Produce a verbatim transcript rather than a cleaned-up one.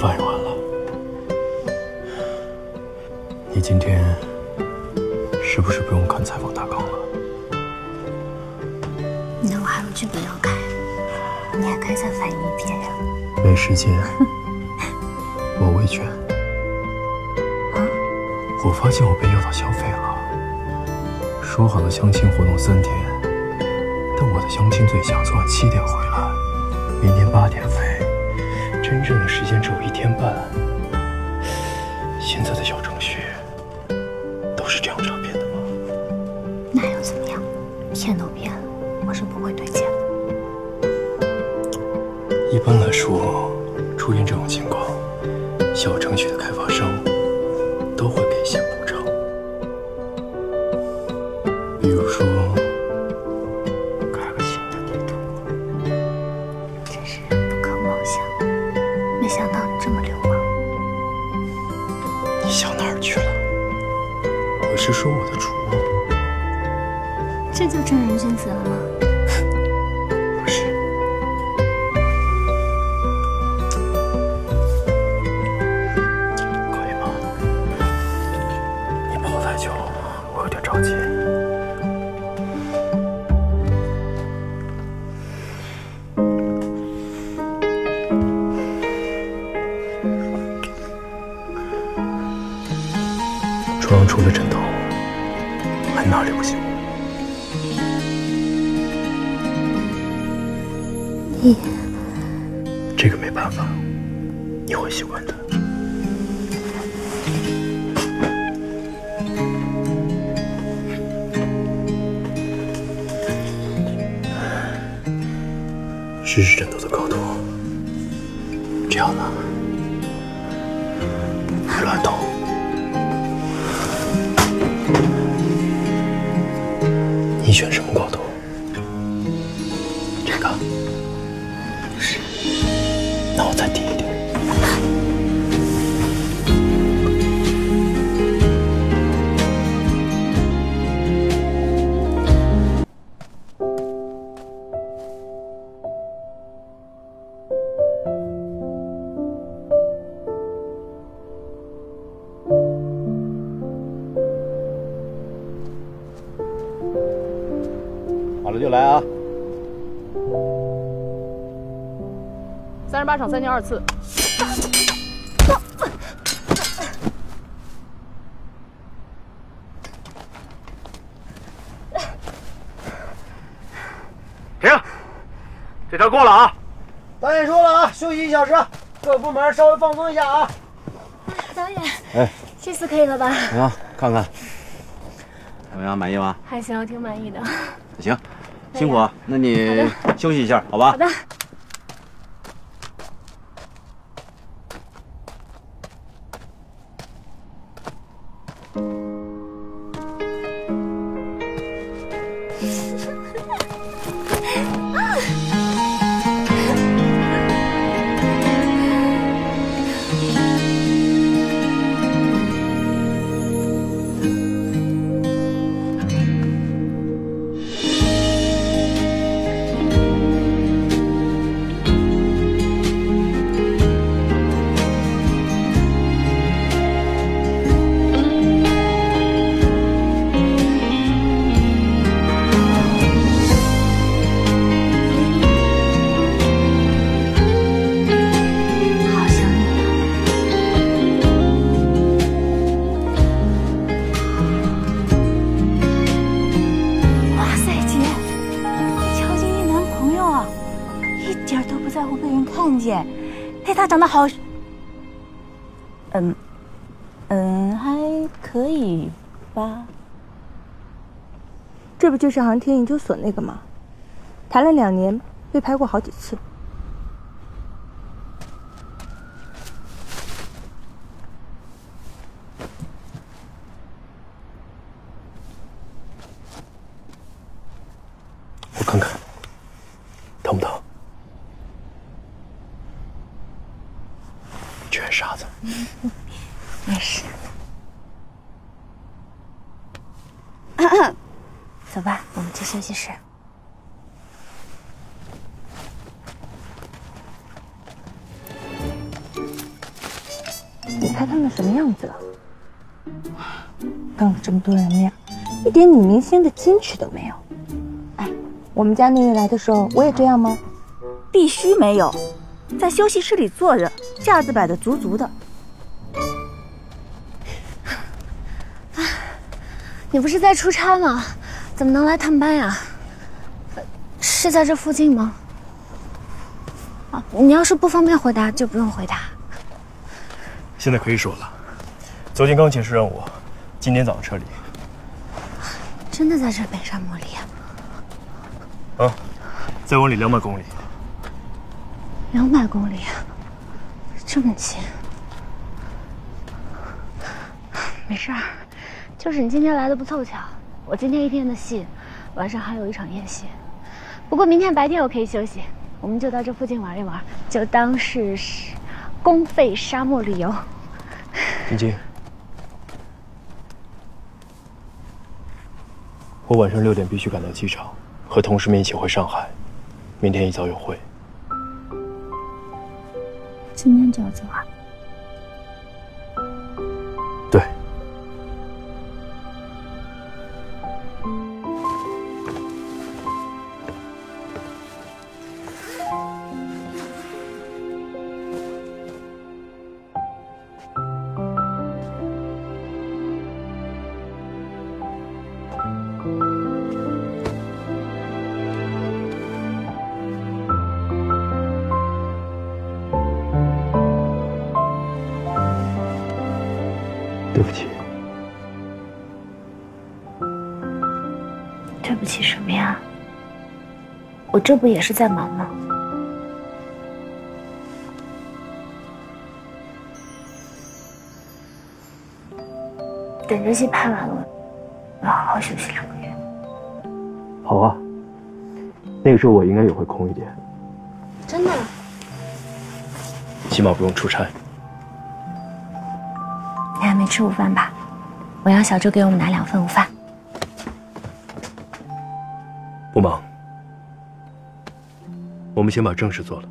饭也完了，你今天是不是不用看采访大纲了？那我还有剧本要看，你还可以再翻译一遍呀。没时间，我维权。啊！我发现我被诱导消费了。说好了相亲活动三天，但我的相亲对象昨晚七点回来，明天八点飞。 真正的时间只有一天半，现在的小程序都是这样诈骗的吗？那又怎么样？骗都骗了，我是不会退钱的。一般来说，出现这种情况，小程序的开发商都会给一些补偿，比如说。 没想到你这么流氓！你想哪儿去了？我是说我的主意。这就正人君子了吗？不是。可以吗？你跑太久，我有点着急。床上除了枕头，还哪里不行？你这个没办法，你会习惯的。试试枕头的高度，这样呢，会乱动。 你选什么高度？这个。不是。那我再低一点。好了就来啊！三十八场三进二次。停！这条过了啊！导演说了啊，休息一小时，各部门稍微放松一下啊。导演，哎，这次可以了吧？行，看看怎么样，满意吗？还行，我挺满意的。行。 辛苦啊，那你休息一下，好吧？好的。哎，他长得好，嗯，嗯，还可以吧。这不就是航天研究所那个吗？谈了两年，被拍过好几次。看看，疼不疼？倔傻子，没事。走吧，我们去休息室。 你看他们什么样子了？当着这么多人面，一点女明星的矜持都没有。哎，我们家那位来的时候，我也这样吗？必须没有，在休息室里坐着，架子摆得足足的。啊，你不是在出差吗？怎么能来探班呀？是在这附近吗？啊，你要是不方便回答，就不用回答。 现在可以说了，昨天刚解释任务，今天早上撤离。真的在这北山茉莉啊？啊，再往里两百公里。两百公里，这么近？没事儿，就是你今天来的不凑巧。我今天一天的戏，晚上还有一场夜戏。不过明天白天我可以休息，我们就到这附近玩一玩，就当是公费沙漠旅游。 晶晶，我晚上六点必须赶到机场，和同事们一起回上海。明天一早有会。今天就要走啊？对。我这不也是在忙吗？等这戏拍完了，我要好好休息两个月。好啊，那个时候我应该也会空一点。真的？起码不用出差。你还没吃午饭吧？我让小周给我们拿两份午饭。不忙。 我们先把正事做了。